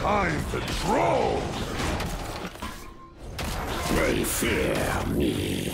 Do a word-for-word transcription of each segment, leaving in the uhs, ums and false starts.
Time to troll! They fear me.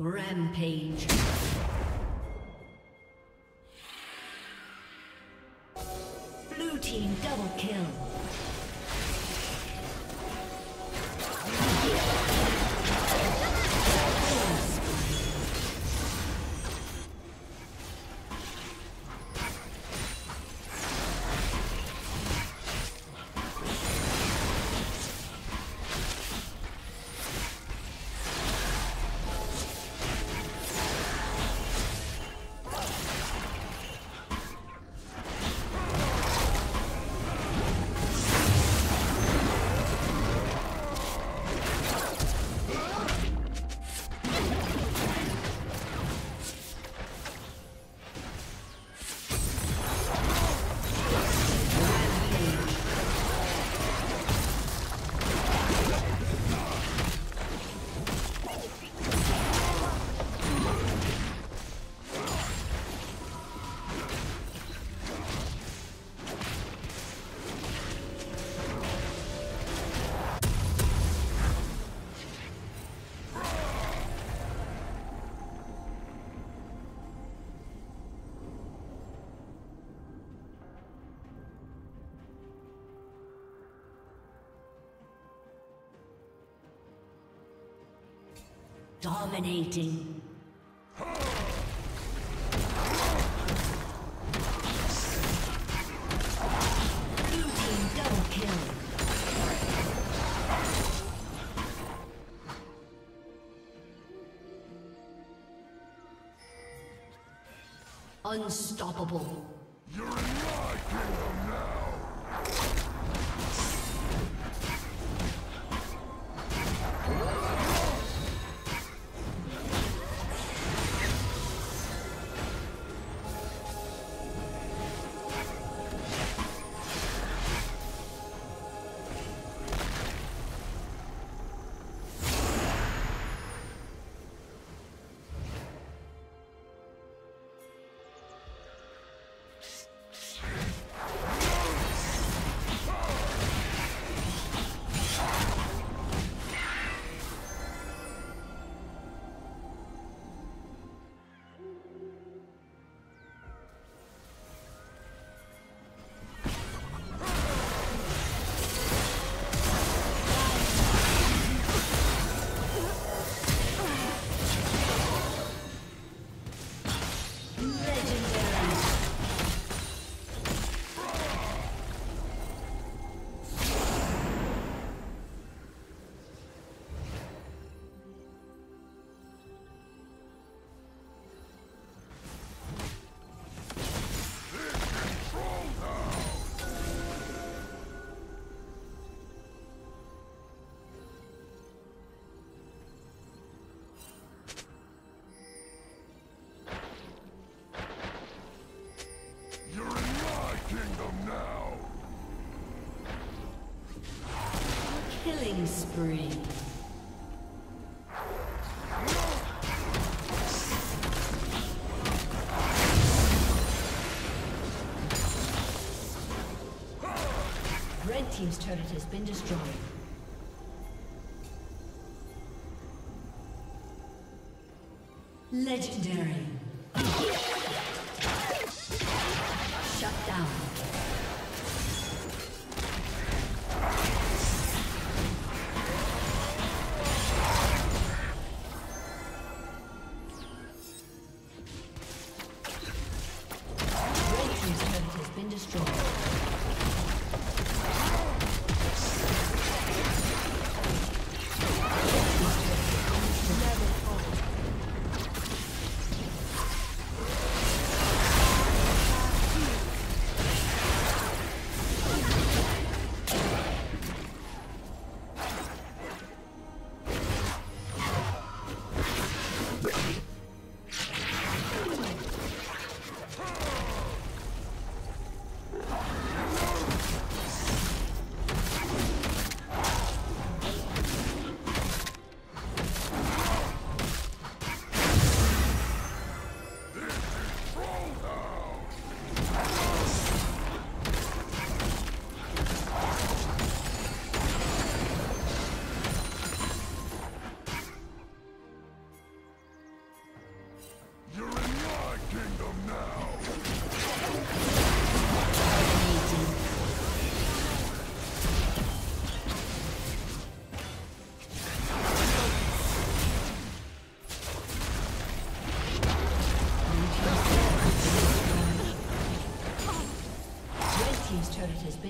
Rampage. Blue team double kill. Dominating. Unstoppable. You're in my kingdom now. Sure. Killing spree. Red team's turret has been destroyed. Legendary. Shut down.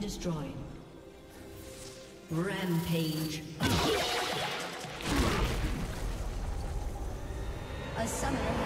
Destroyed. Rampage. A summoner.